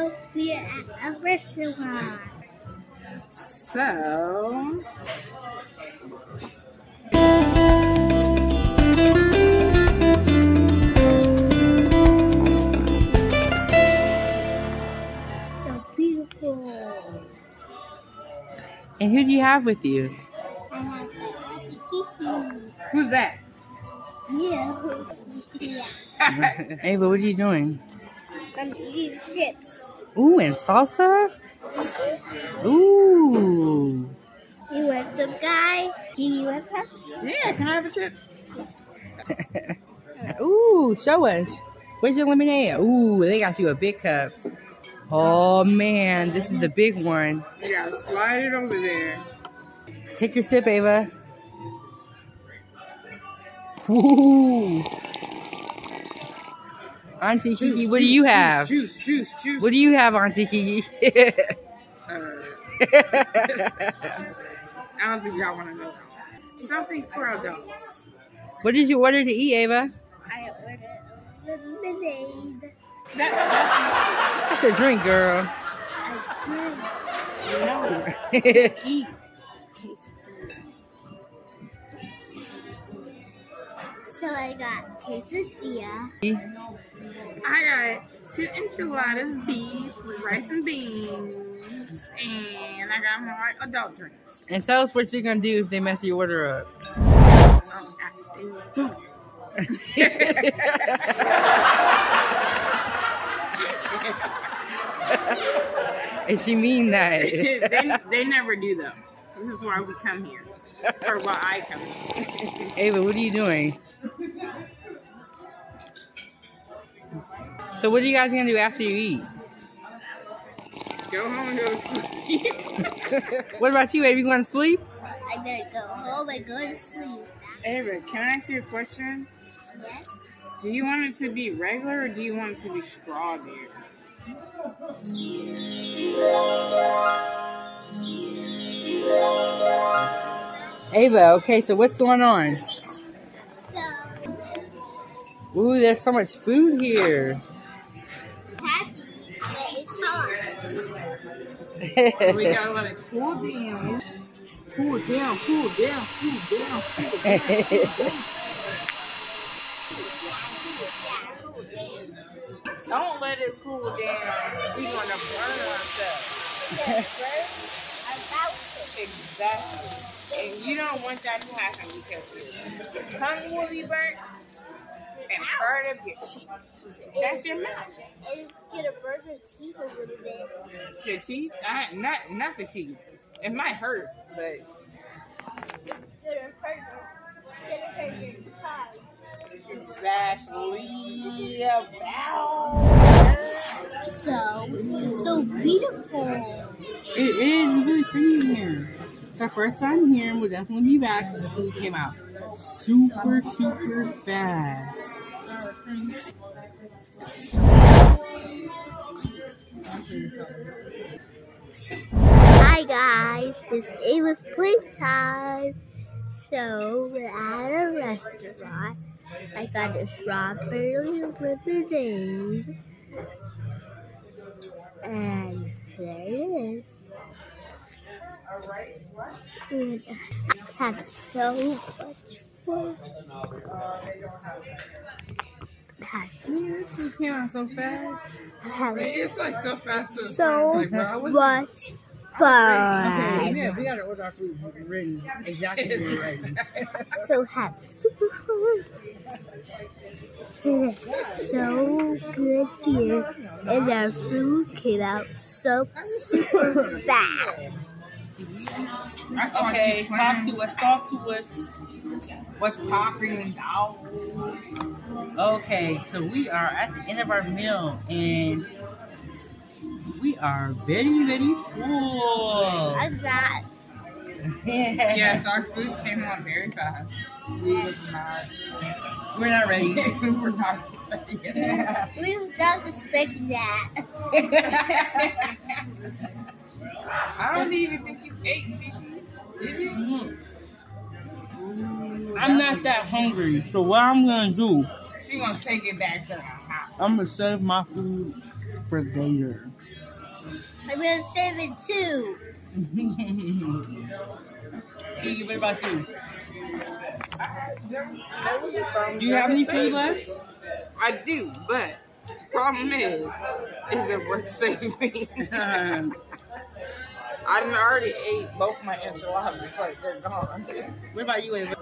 So we are at a restaurant. So beautiful. And who do you have with you? I have Kiki. Who's that? You. Yeah. Ava, what are you doing? I'm eating chips. Ooh, and salsa? Ooh. You want some, guy? Do you want some? Yeah, can I have a chip? Ooh, show us. Where's your lemonade? Ooh, they got you a big cup. Oh man, this is the big one. You gotta slide it over there. Take your sip, Ava. Ooh. Auntie Kiki, juice, what do you have? Juice. What do you have, Auntie Kiki? I don't think y'all want to know. Something for adults. What did you order to eat, Ava? I ordered lemonade. That's a drink, girl. I drink. No. Eat. Taste good. So I got quesadilla. I got 2 enchiladas, beef with rice and beans, and I got my adult drinks. And tell us what you're gonna do if they mess your order up. And she mean that. they never do though. This is why we come here. Or why I come here. Ava, what are you doing? So what are you guys gonna do after you eat? Go home and go to sleep. What about you, Ava? You gonna sleep? I better go home and go to sleep. Ava, can I ask you a question? Yes. Do you want it to be regular or do you want it to be strawberry? Ava, okay, so what's going on? Ooh, there's so much food here. We gotta let it cool down. Don't let it cool down. We're gonna burn ourselves. Exactly. And you don't want that to happen because your tongue will be burnt and part of your cheek. That's your mouth. It's gonna burn your teeth a little bit. Your teeth? Not the teeth. It might hurt, but it's gonna hurt. It's gonna hurt your tongue. Exactly. So beautiful. It is really pretty here. It's our first time here, and we'll definitely be back because the food came out super fast. Hi guys, it's Ava's play time. So we're at a restaurant. I got a strawberry lemonade, and there it is. And I had so much fun. You came out so fast. It's like so fast. So much fun. Okay, yeah, we gotta order our food ready. Exactly ready. So happy. Super fun. And it's so good here, and our food came out so super fast. Okay, talk to us. What's popping out? Okay, so we are at the end of our meal, and we are very full. I'm glad. Yes, our food came out very fast. We're not ready. We're not ready. Yeah. We just expect that. I don't even think you ate, did you? Mm-hmm. I'm not that hungry, so what I'm gonna do? She's gonna take it back to the house. I'm gonna save my food for later. I'm going to save it too. Can you give it back to you? Do you have any food left? I do, but the problem is it worth saving? I already ate both my enchiladas, like they're gone. What about you, Ava?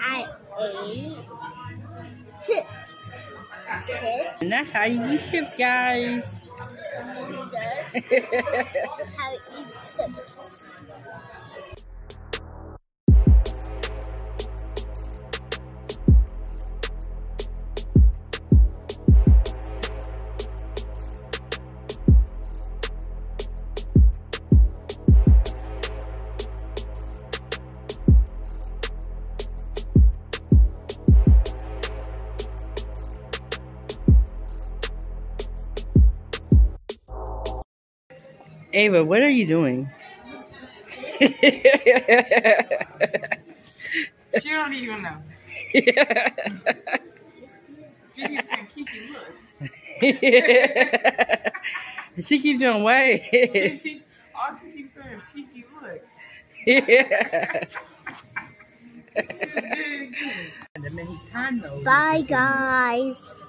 I ate chips. And that's how you eat chips, guys. That's how you eat chips. Ava, what are you doing? She don't even know. She keeps saying, Kiki, look. She keeps doing what? All she keeps saying is, Kiki, look. Bye, guys.